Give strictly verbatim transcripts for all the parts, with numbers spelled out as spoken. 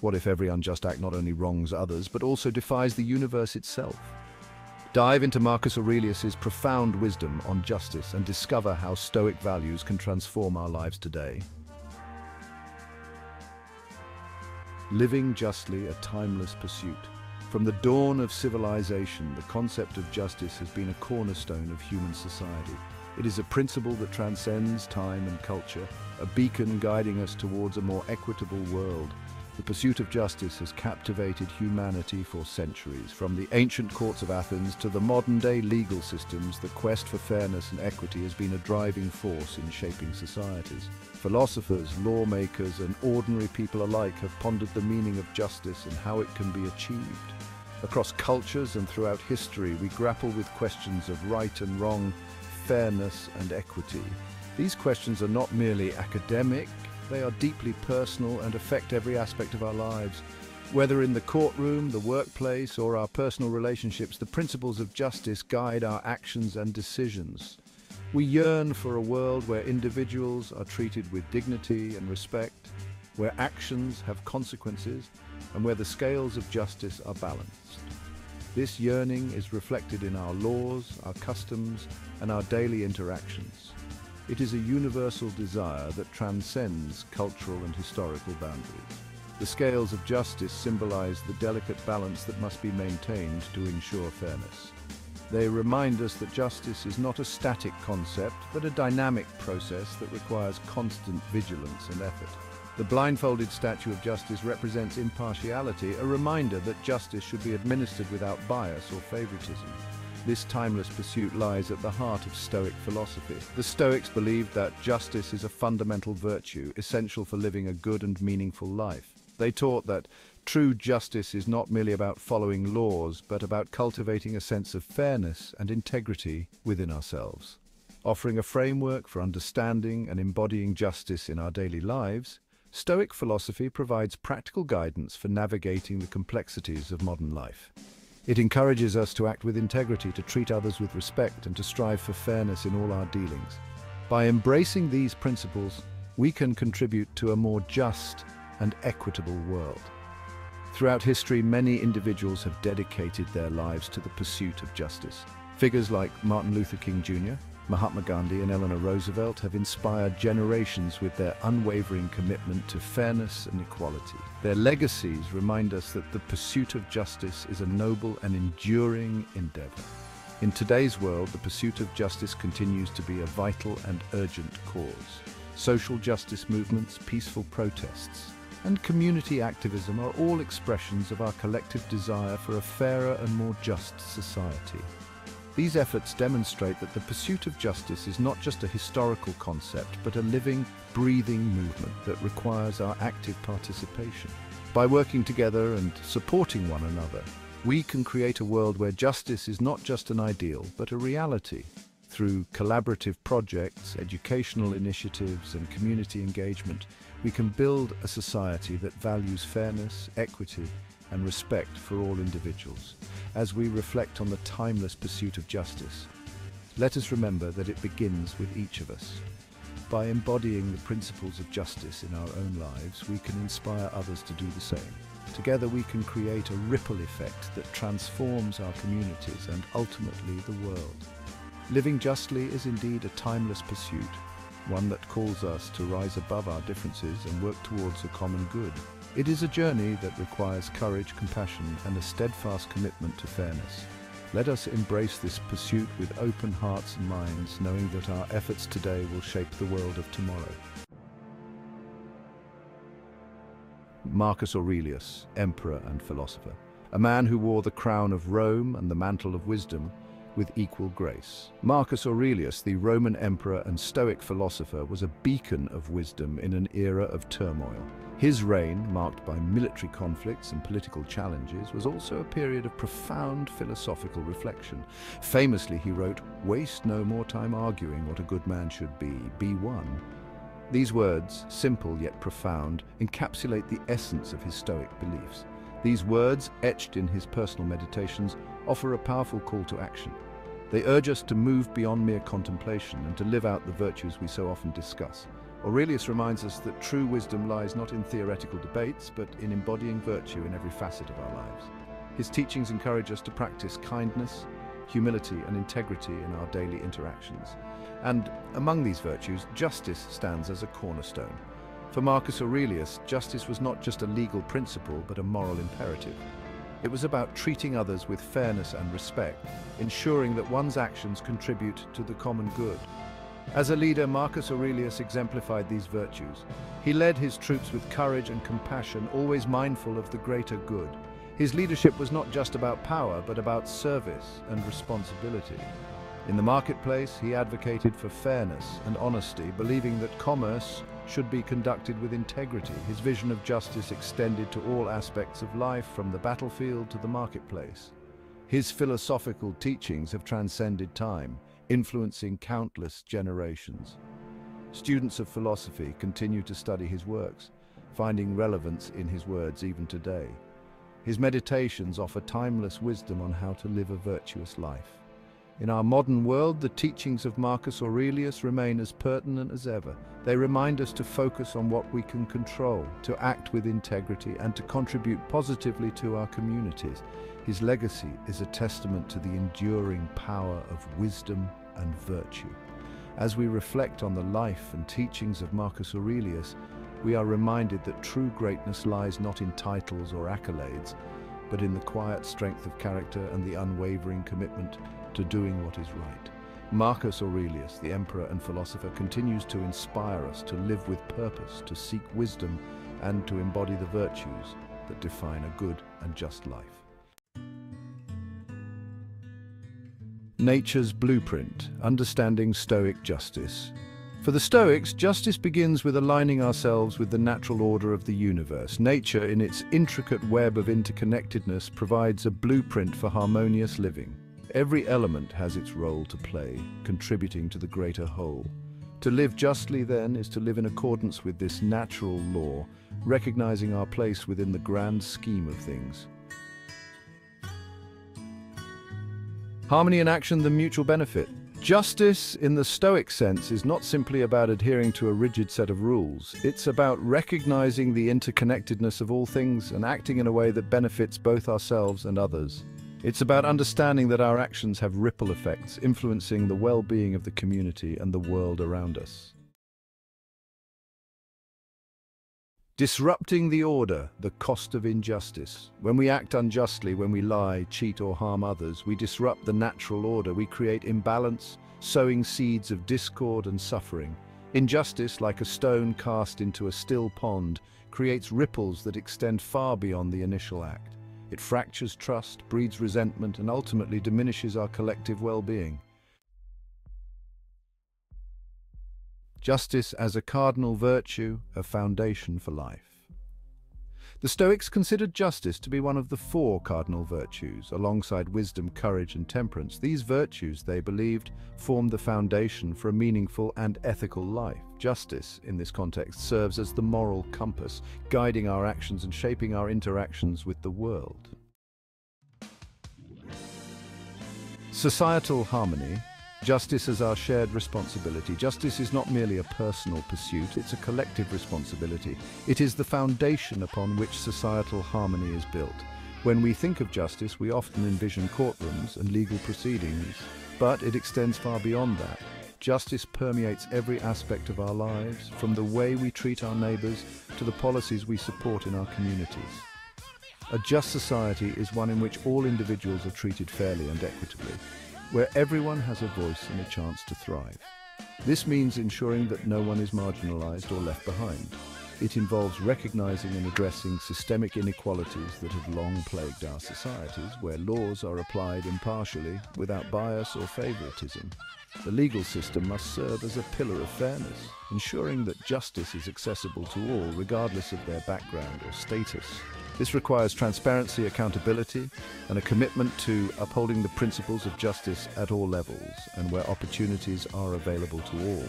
What if every unjust act not only wrongs others, but also defies the universe itself? Dive into Marcus Aurelius's profound wisdom on justice and discover how Stoic values can transform our lives today. Living justly, a timeless pursuit. From the dawn of civilization, the concept of justice has been a cornerstone of human society. It is a principle that transcends time and culture, a beacon guiding us towards a more equitable world. The pursuit of justice has captivated humanity for centuries. From the ancient courts of Athens to the modern-day legal systems, the quest for fairness and equity has been a driving force in shaping societies. Philosophers, lawmakers, and ordinary people alike have pondered the meaning of justice and how it can be achieved. Across cultures and throughout history, we grapple with questions of right and wrong, fairness and equity. These questions are not merely academic. They are deeply personal and affect every aspect of our lives. Whether in the courtroom, the workplace, or our personal relationships, the principles of justice guide our actions and decisions. We yearn for a world where individuals are treated with dignity and respect, where actions have consequences, and where the scales of justice are balanced. This yearning is reflected in our laws, our customs, and our daily interactions. It is a universal desire that transcends cultural and historical boundaries. The scales of justice symbolize the delicate balance that must be maintained to ensure fairness. They remind us that justice is not a static concept, but a dynamic process that requires constant vigilance and effort. The blindfolded statue of justice represents impartiality, a reminder that justice should be administered without bias or favoritism. This timeless pursuit lies at the heart of Stoic philosophy. The Stoics believed that justice is a fundamental virtue, essential for living a good and meaningful life. They taught that true justice is not merely about following laws, but about cultivating a sense of fairness and integrity within ourselves. Offering a framework for understanding and embodying justice in our daily lives, Stoic philosophy provides practical guidance for navigating the complexities of modern life. It encourages us to act with integrity, to treat others with respect, and to strive for fairness in all our dealings. By embracing these principles, we can contribute to a more just and equitable world. Throughout history, many individuals have dedicated their lives to the pursuit of justice. Figures like Martin Luther King Junior, Mahatma Gandhi, and Eleanor Roosevelt have inspired generations with their unwavering commitment to fairness and equality. Their legacies remind us that the pursuit of justice is a noble and enduring endeavor. In today's world, the pursuit of justice continues to be a vital and urgent cause. Social justice movements, peaceful protests, and community activism are all expressions of our collective desire for a fairer and more just society. These efforts demonstrate that the pursuit of justice is not just a historical concept, but a living, breathing movement that requires our active participation. By working together and supporting one another, we can create a world where justice is not just an ideal, but a reality. Through collaborative projects, educational initiatives, and community engagement, we can build a society that values fairness, equity, and respect for all individuals. As we reflect on the timeless pursuit of justice, let us remember that it begins with each of us. By embodying the principles of justice in our own lives, we can inspire others to do the same. Together we can create a ripple effect that transforms our communities and ultimately the world. Living justly is indeed a timeless pursuit, one that calls us to rise above our differences and work towards a common good. It is a journey that requires courage, compassion, and a steadfast commitment to fairness. Let us embrace this pursuit with open hearts and minds, knowing that our efforts today will shape the world of tomorrow. Marcus Aurelius, emperor and philosopher, a man who wore the crown of Rome and the mantle of wisdom with equal grace. Marcus Aurelius, the Roman emperor and Stoic philosopher, was a beacon of wisdom in an era of turmoil. His reign, marked by military conflicts and political challenges, was also a period of profound philosophical reflection. Famously, he wrote, "Waste no more time arguing what a good man should be, be one." These words, simple yet profound, encapsulate the essence of his Stoic beliefs. These words, etched in his personal meditations, offer a powerful call to action. They urge us to move beyond mere contemplation and to live out the virtues we so often discuss. Aurelius reminds us that true wisdom lies not in theoretical debates, but in embodying virtue in every facet of our lives. His teachings encourage us to practice kindness, humility and integrity in our daily interactions. And among these virtues, justice stands as a cornerstone. For Marcus Aurelius, justice was not just a legal principle, but a moral imperative. It was about treating others with fairness and respect, ensuring that one's actions contribute to the common good. As a leader, Marcus Aurelius exemplified these virtues. He led his troops with courage and compassion, always mindful of the greater good. His leadership was not just about power, but about service and responsibility. In the marketplace, he advocated for fairness and honesty, believing that commerce should be conducted with integrity. His vision of justice extended to all aspects of life, from the battlefield to the marketplace. His philosophical teachings have transcended time, influencing countless generations. Students of philosophy continue to study his works, finding relevance in his words even today. His meditations offer timeless wisdom on how to live a virtuous life. In our modern world, the teachings of Marcus Aurelius remain as pertinent as ever. They remind us to focus on what we can control, to act with integrity, and to contribute positively to our communities. His legacy is a testament to the enduring power of wisdom and virtue. As we reflect on the life and teachings of Marcus Aurelius, we are reminded that true greatness lies not in titles or accolades, but in the quiet strength of character and the unwavering commitment to doing what is right. Marcus Aurelius, the emperor and philosopher, continues to inspire us to live with purpose, to seek wisdom, and to embody the virtues that define a good and just life. Nature's Blueprint: Understanding Stoic Justice. For the Stoics, justice begins with aligning ourselves with the natural order of the universe. Nature, in its intricate web of interconnectedness, provides a blueprint for harmonious living. Every element has its role to play, contributing to the greater whole. To live justly, then, is to live in accordance with this natural law, recognizing our place within the grand scheme of things. Harmony in action, the mutual benefit. Justice, in the Stoic sense, is not simply about adhering to a rigid set of rules. It's about recognizing the interconnectedness of all things and acting in a way that benefits both ourselves and others. It's about understanding that our actions have ripple effects, influencing the well-being of the community and the world around us. Disrupting the order, the cost of injustice. When we act unjustly, when we lie, cheat or harm others, we disrupt the natural order. We create imbalance, sowing seeds of discord and suffering. Injustice, like a stone cast into a still pond, creates ripples that extend far beyond the initial act. It fractures trust, breeds resentment, and ultimately diminishes our collective well-being. Justice as a cardinal virtue, a foundation for life. The Stoics considered justice to be one of the four cardinal virtues, alongside wisdom, courage, and temperance. These virtues, they believed, formed the foundation for a meaningful and ethical life. Justice, in this context, serves as the moral compass, guiding our actions and shaping our interactions with the world. Societal harmony. Justice as our shared responsibility. Justice is not merely a personal pursuit, it's a collective responsibility. It is the foundation upon which societal harmony is built. When we think of justice, we often envision courtrooms and legal proceedings, but it extends far beyond that. Justice permeates every aspect of our lives, from the way we treat our neighbors to the policies we support in our communities. A just society is one in which all individuals are treated fairly and equitably, where everyone has a voice and a chance to thrive. This means ensuring that no one is marginalized or left behind. It involves recognizing and addressing systemic inequalities that have long plagued our societies, where laws are applied impartially, without bias or favoritism. The legal system must serve as a pillar of fairness, ensuring that justice is accessible to all, regardless of their background or status. This requires transparency, accountability, and a commitment to upholding the principles of justice at all levels and where opportunities are available to all.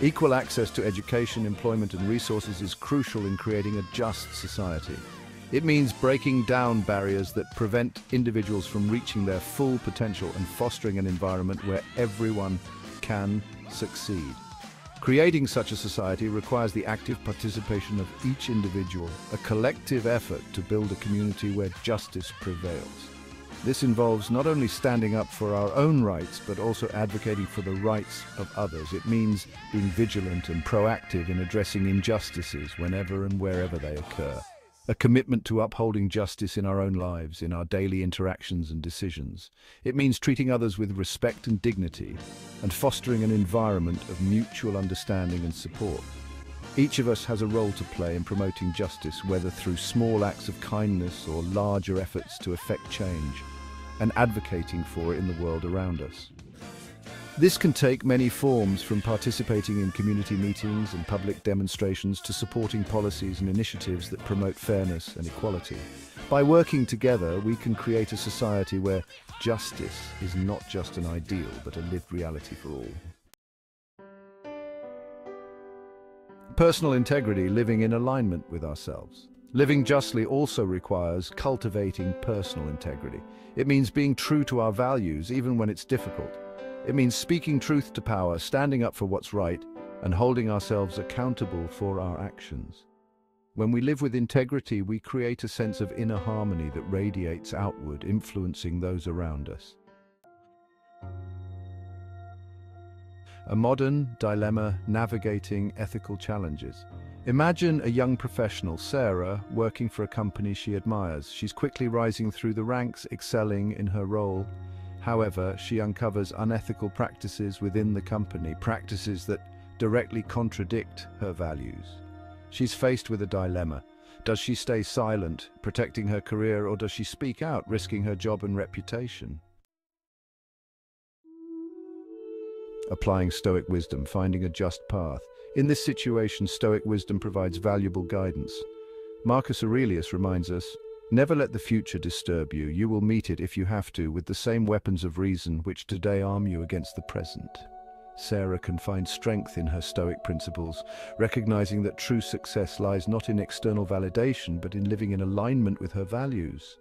Equal access to education, employment, and resources is crucial in creating a just society. It means breaking down barriers that prevent individuals from reaching their full potential and fostering an environment where everyone can succeed. Creating such a society requires the active participation of each individual, a collective effort to build a community where justice prevails. This involves not only standing up for our own rights, but also advocating for the rights of others. It means being vigilant and proactive in addressing injustices whenever and wherever they occur. A commitment to upholding justice in our own lives, in our daily interactions and decisions. It means treating others with respect and dignity, and fostering an environment of mutual understanding and support. Each of us has a role to play in promoting justice, whether through small acts of kindness or larger efforts to effect change, and advocating for it in the world around us. This can take many forms, from participating in community meetings and public demonstrations to supporting policies and initiatives that promote fairness and equality. By working together, we can create a society where justice is not just an ideal, but a lived reality for all. Personal integrity, living in alignment with ourselves. Living justly also requires cultivating personal integrity. It means being true to our values, even when it's difficult. It means speaking truth to power, standing up for what's right, and holding ourselves accountable for our actions. When we live with integrity, we create a sense of inner harmony that radiates outward, influencing those around us. A modern dilemma, navigating ethical challenges. Imagine a young professional, Sarah, working for a company she admires. She's quickly rising through the ranks, excelling in her role. However, she uncovers unethical practices within the company, practices that directly contradict her values. She's faced with a dilemma. Does she stay silent, protecting her career, or does she speak out, risking her job and reputation? Applying Stoic wisdom, finding a just path. In this situation, Stoic wisdom provides valuable guidance. Marcus Aurelius reminds us, "Never let the future disturb you. You will meet it, if you have to, with the same weapons of reason which today arm you against the present." Sarah can find strength in her Stoic principles, recognizing that true success lies not in external validation, but in living in alignment with her values.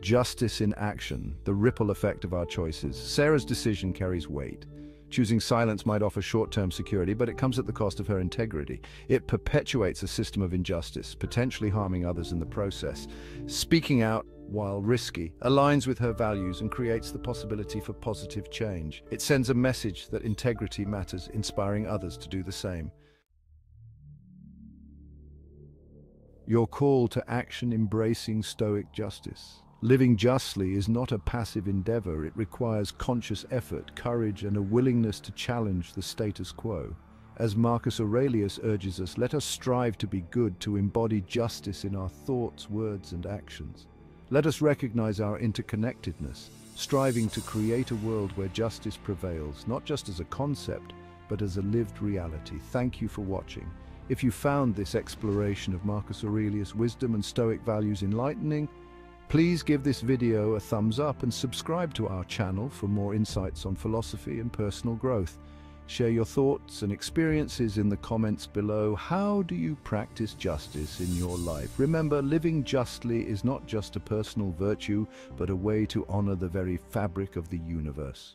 Justice in action, the ripple effect of our choices. Sarah's decision carries weight. Choosing silence might offer short-term security, but it comes at the cost of her integrity. It perpetuates a system of injustice, potentially harming others in the process. Speaking out, while risky, aligns with her values and creates the possibility for positive change. It sends a message that integrity matters, inspiring others to do the same. Your call to action, embracing Stoic justice. Living justly is not a passive endeavor. It requires conscious effort, courage, and a willingness to challenge the status quo. As Marcus Aurelius urges us, let us strive to be good, to embody justice in our thoughts, words, and actions. Let us recognize our interconnectedness, striving to create a world where justice prevails, not just as a concept, but as a lived reality. Thank you for watching. If you found this exploration of Marcus Aurelius' wisdom and Stoic values enlightening, please give this video a thumbs up and subscribe to our channel for more insights on philosophy and personal growth. Share your thoughts and experiences in the comments below. How do you practice justice in your life? Remember, living justly is not just a personal virtue, but a way to honor the very fabric of the universe.